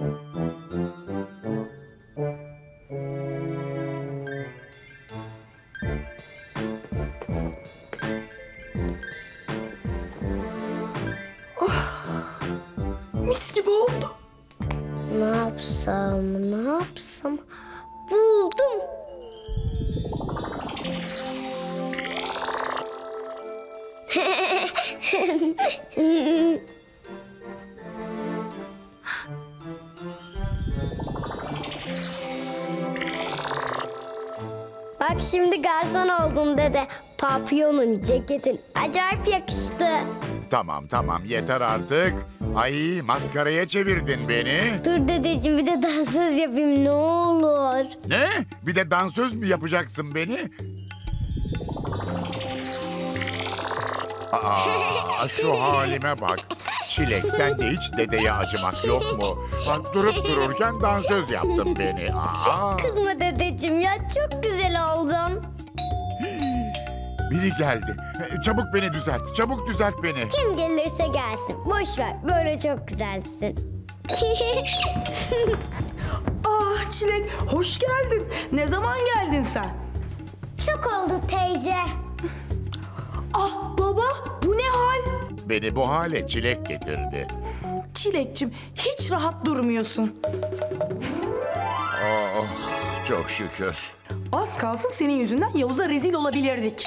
Mis gibi oldu. Ne yapsam? Buldum. Bak şimdi garson oldun dede. Papyonun, ceketin acayip yakıştı. Tamam, yeter artık. Ay, maskaraya çevirdin beni. Dur dedeciğim, bir de dansöz yapayım ne olur. Ne? Bir de dansöz mü yapacaksın beni? Aa, şu halime bak. Çilek, sen de hiç dedeye acımak yok mu? Bak, durup dururken dansöz yaptın beni. Aa. Kızma dedeciğim ya, çok güzel oldun. Biri geldi. Çabuk beni düzelt. Çabuk düzelt beni. Kim gelirse gelsin. Boş ver. Böyle çok güzelsin. Ah Çilek, hoş geldin. Ne zaman geldin sen? Çok oldu teyze. Ah baba, bu ne hal? Beni bu hale Çilek getirdi. Çilekçim, hiç rahat durmuyorsun. Oh, çok şükür. Az kalsın senin yüzünden Yavuz'a rezil olabilirdik.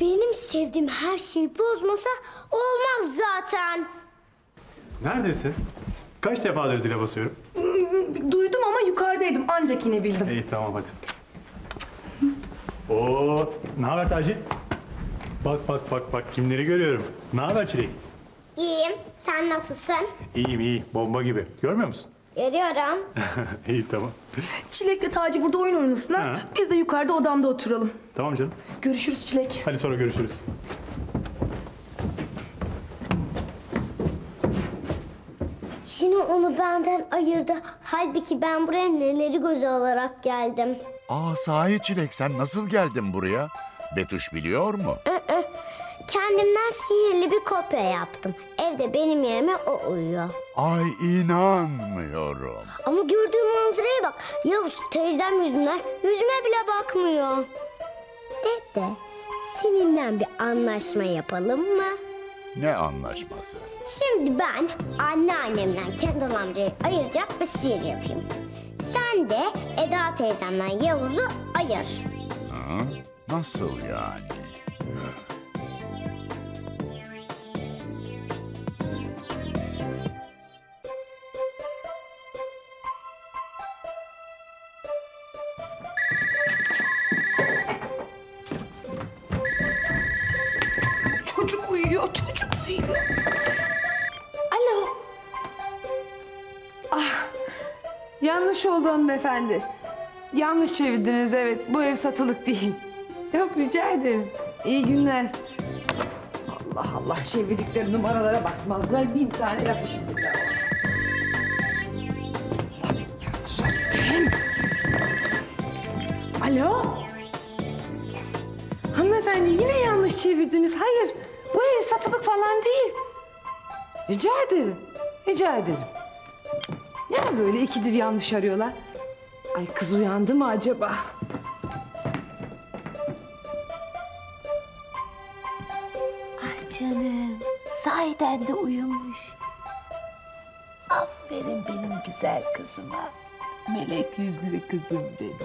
Benim sevdiğim her şeyi bozmasa olmaz zaten. Neredesin? Kaç defadır zile basıyorum? Duydum ama yukarıdaydım. Ancak yine bildim. İyi tamam hadi. Oo, ne haber Taci? Bak kimleri görüyorum. Ne haber Çilek? İyiyim. Sen nasılsın? İyiyim. Bomba gibi. Görmüyor musun? Görüyorum. İyi tamam. Çilek'le Taci burada oyun oynasınlar. Ha. Biz de yukarıda odamda oturalım. Tamam canım. Görüşürüz Çilek. Hadi sonra görüşürüz. Şimdi onu benden ayırdı. Halbuki ben buraya neleri göze alarak geldim. Aa sahi Çilek, sen nasıl geldin buraya? Betüş biliyor mu? Kendimden sihirli bir kopya yaptım. Evde benim yerime o uyuyor. Ay inanmıyorum. Ama gördüğüm manzaraya bak. Yavuz teyzem yüzünden yüzüme bile bakmıyor. Dede, seninle bir anlaşma yapalım mı? Ne anlaşması? Şimdi ben anneannemden Kendal amcayı ayıracak bir sihir yapayım. Sen de Eda teyzemden Yavuz'u ayır. Ha? Nasıl yani? Çocuk uyuyor. Alo. Ah, yanlış oldu hanımefendi. Yanlış çevirdiniz, evet. Bu ev satılık değil. Yok, rica ederim. İyi günler. Allah, çevirdikleri numaralara bakmazlar. 1000 tane laf işittiler. Alo. Hanımefendi, yine yanlış çevirdiniz. Hayır. Bu ev satılık falan değil. Rica ederim. Ne böyle ikidir yanlış arıyorlar? Ay kız uyandı mı acaba? Ah canım, sahiden de uyumuş. Aferin benim güzel kızıma. Melek yüzlü kızım benim.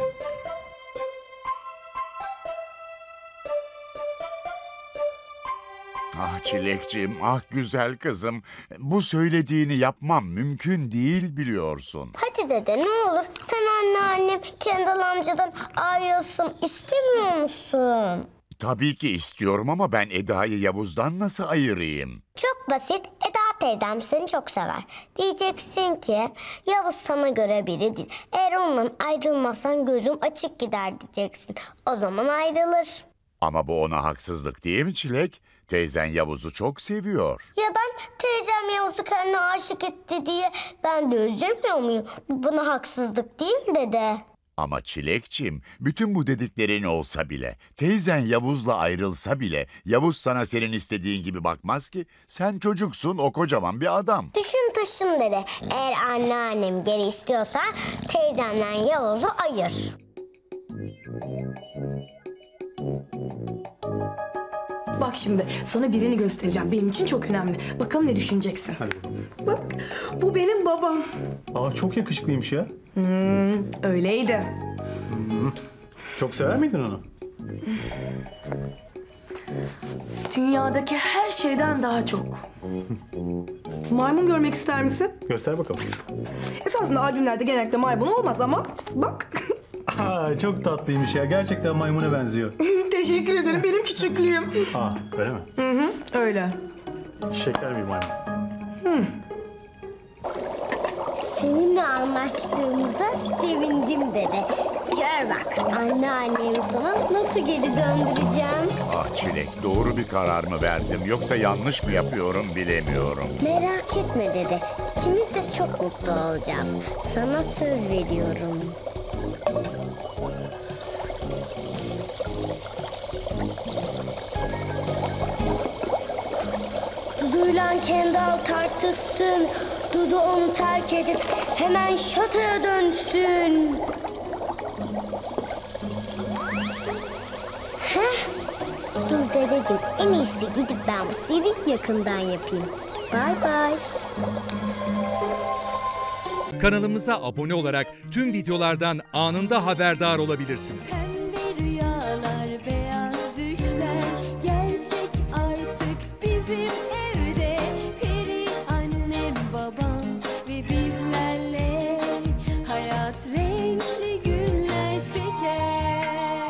Ah Çilekciğim, ah güzel kızım. Bu söylediğini yapmam mümkün değil biliyorsun. Hadi dede ne olur, sen anneannem Kendal amcadan ayrılsın istemiyor musun? Tabii ki istiyorum ama ben Eda'yı Yavuz'dan nasıl ayırayım? Çok basit, Eda teyzem seni çok sever. Diyeceksin ki Yavuz sana göre biri değil. Eğer ondan ayrılmazsan gözüm açık gider diyeceksin. O zaman ayrılır. Ama bu ona haksızlık değil mi Çilek? Teyzen Yavuz'u çok seviyor. Ya ben teyzem Yavuz'u kendine aşık etti diye ben de üzülmüyor muyum? Buna haksızlık değil mi dede? Ama Çilekçim, bütün bu dediklerin olsa bile, teyzen Yavuz'la ayrılsa bile, Yavuz sana senin istediğin gibi bakmaz ki. Sen çocuksun, o kocaman bir adam. Düşün taşın dede. Eğer anneannem geri istiyorsa teyzenden Yavuz'u ayır. Bak şimdi, sana birini göstereceğim. Benim için çok önemli. Bakalım ne düşüneceksin. Hadi. Bak, bu benim babam. Aa, çok yakışıklıymış ya. Öyleydi. Çok sever miydin onu? Dünyadaki her şeyden daha çok. Maymun görmek ister misin? Göster bakalım. Esasında albümlerde genellikle maymun olmaz ama bak. Aa, çok tatlıymış ya. Gerçekten maymuna benziyor. Teşekkür ederim. Benim küçüklüğüm. Aa, öyle mi? Hı hı, öyle. Şeker bir maymun. Hı. Seninle anlaştığımızda sevindim dede. Gör bak, anneannemi sana nasıl geri döndüreceğim. Ah Çilek, doğru bir karar mı verdim yoksa yanlış mı yapıyorum bilemiyorum. Merak etme dede, ikimiz de çok mutlu olacağız. Sana söz veriyorum. Dudu'yla Kendal tartışsın. Dudu onu terk edip hemen şatoya dönsün. Heh. Dur dedeciğim, en iyisi gidip ben bu sihri yakından yapayım. Bay bay. Kanalımıza abone olarak tüm videolardan anında haberdar olabilirsiniz.